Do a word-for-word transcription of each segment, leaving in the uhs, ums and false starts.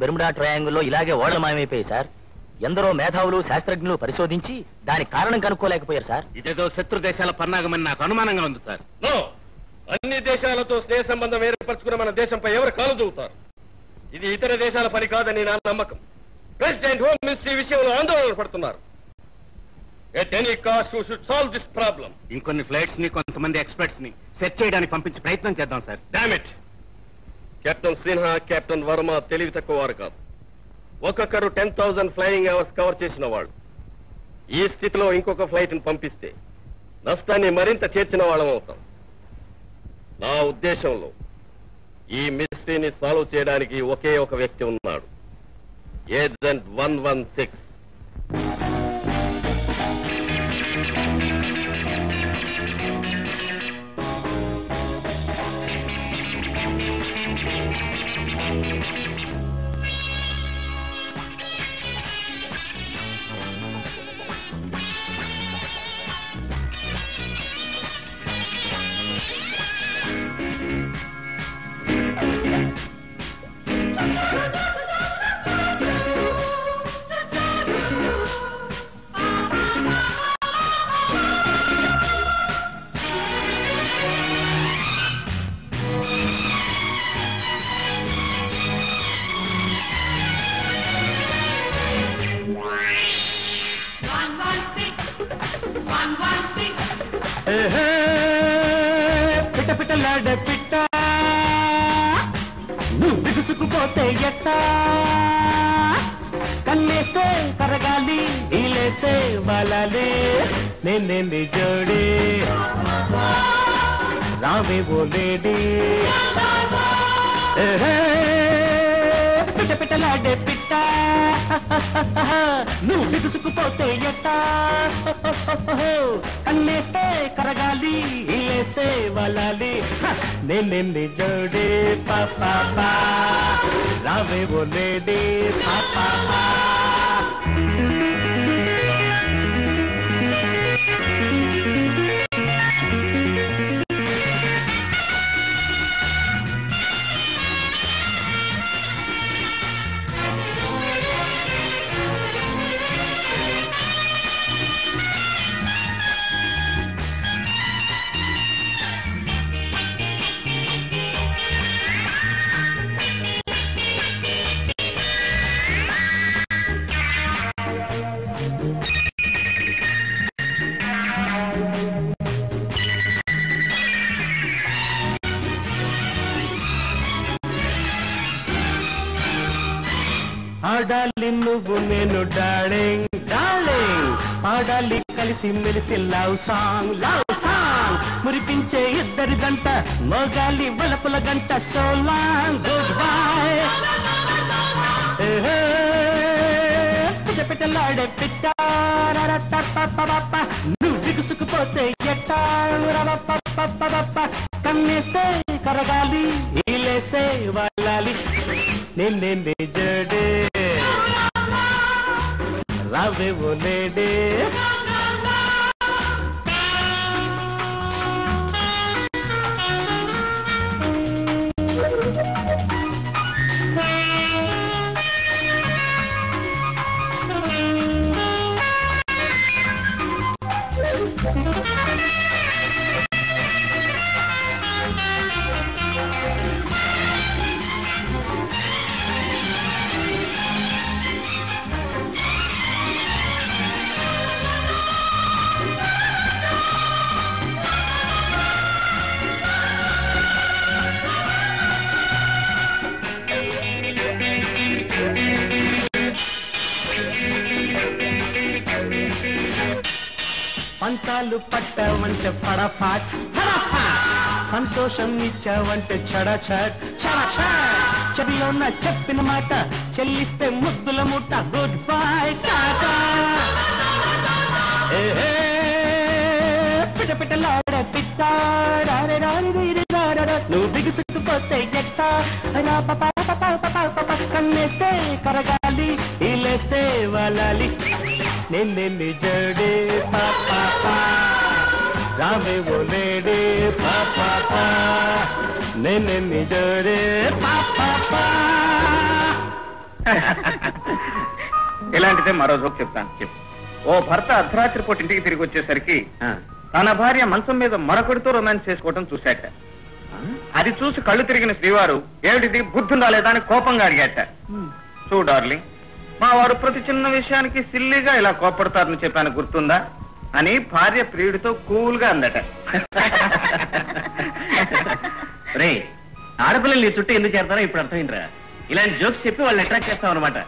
बेरముడా triangle లో ఇలాగే ఓడలు మాయమైపోయాయి సార్. ఎందరో మేధావులు శాస్త్రజ్ఞులు పరిశోధించి దాని కారణం కనుక్కోలేకపోయారు సార్. ఇదేదో శత్రు దేశాల పన్నాగమని నాకు అనుమానంగా ఉంది సార్. నో, అన్ని దేశాలతో స్నేహ సంబంధం ఏర్పరచుకున్న మన దేశంపై ఎవరు కాలు దూవుతారు? ఇది ఇతర దేశాల పని కాదని నా నమ్మకం. ప్రెసిడెంట్ హోమ్ మినిస్ట్రీ విషయంలో ఆందోళన పడుతున్నారు. At any cost we should solve this problem. ఇంకొన్ని ఫ్లైట్స్ ని కొంతమంది ఎక్స్పర్ట్స్ ని సెట్ చేయడానికి పంపించి ప్రయత్నం చేద్దాం sir. Damn it. Captain Sinha captain Varma తెలివి తక్కువ వారు కాదు. ఒక్కొక్కరు ten thousand flying hours cover చేసిన వాళ్ళు. ఈ స్థితిలో ఇంకొక ఫ్లైట్ ని పంపిస్తే నష్టాన్ని మరింత చేర్చిన వాళ్ళం అవుతాం. నా ఉద్దేశంలో ఈ మిస్టరీని సాల్వ్ చేయడానికి ఒకే ఒక వ్యక్తి ఉన్నాడు, ఏజెంట్ వన్ వన్ సిక్స్. పాడాలి నువ్వు నేను డార్లింగ్ డార్లింగ్ పాడాలి కలిసి మెలిసి లవ్ సాంగ్ లవ్ సాంగ్ మురిపించే ఇద్దరి గంట మోగాలి వలపుల గంట సో లాంగ్ గుడ్ బై పిట్టలాడే పిట్ట నువ్వు దిగుసుకుపోతే ఎట్టా కన్నేస్తే కరగాలి వీలేస్తే వాళ్ళాలి నిన్నే జడే రావే ఓలేడే పంతాలు పట్టవంటే ఫడఫాట్ సంతోషం ఇచ్చావంటే చడచట్ చెవిలో నా చెప్పిన మాట చెల్లిస్తే ముద్దుల ముట్ట గుడ్ బై టాటా పిట పిటలాడ పిట్టా నువ్వు బిగుసుకుపోతే గట్టా కన్నేస్తే కరగాలి ఇలేస్తే వాలాలి నిన్నే జడే పాపా రావే ఓలేడే పాపా నిన్నే జడే పాపా ఇలాంటిదే మరో జోక్ చెప్తాను చెప్పు. ఓ భర్త అర్ధరాత్రి పూట ఇంటికి తిరిగి వచ్చేసరికి తన భార్య మంచం మీద మరొకడితో రొమాన్స్ చేసుకోవటం చూశాట. అది చూసి కళ్ళు తిరిగిన శ్రీవారు ఏమిటిది బుద్ధుందా లేదా అని కోపంగా అడిగాట. చూ డార్లింగ్, మా వారు ప్రతి చిన్న విషయానికి సిల్లిగా ఇలా కోపడతారని చెప్పాను గుర్తుందా అని భార్య ప్రియుడితో కూల్ గా అందట. రే ఆడపిల్లలు నీ చుట్టూ ఎందుకు చేస్తారో ఇప్పుడు అర్థమైందిరా. ఇలాంటి జోక్స్ చెప్పి వాళ్ళు అట్రాక్ట్ చేస్తాం అనమాట.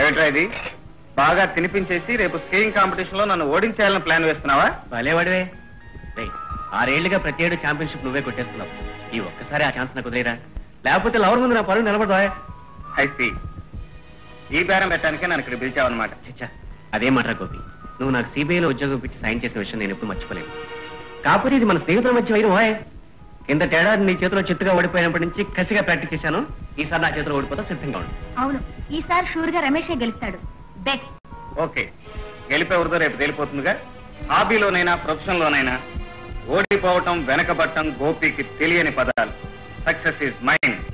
ఏమిట్రా ఇది, బాగా తినిపించేసి రేపు స్కీయింగ్ కాంపిటీషన్ లో నన్ను ఓడించేయాలని ప్లాన్ వేస్తున్నావా? భలేవాడివే, ఆరేళ్లుగా ప్రతి ఏడు ఛాంపియన్షిప్ నువ్వే కొట్టేస్తున్నావు. ఈ ఒక్కసారి ఆ ఛాన్స్ నాకు వదిలేరా, లేకపోతే లవర్ ముందు నా పరువు నిలబడదా. ఐ సీ, ఈ బేరం పెట్టడానికే నన్ను ఇక్కడ పిలిచావన్నమాట. చచ్చా అదే మాట గోపి, నువ్వు నాకు సిబిఐలో ఉద్యోగం పెట్టి సాయం చేసిన విషయం నేను ఎప్పుడు మర్చిపోలేను. కాకపోతే ఇది మన స్నేహితుల మధ్య వైరు వాయ్. ఇంత తేడా నీ చేతిలో చెట్టుగా ఓడిపోయినప్పటి నుంచి కసిగా ప్రాక్టీస్ చేశాను. ఈసారి నా చేతిలో ఓడిపోతా సిద్ధంగా ఉండు. అవును, ఈసారి షూర్ గా రమేషే గెలుస్తాడు. ఓకే, గెలిపేవరితో రేపు తెలిపోతుందిగా. హాబీలోనైనా ప్రొఫెషన్ లోనైనా ఓడిపోవటం వెనకబట్టం గోపికి తెలియని పదాలు. Success is mind.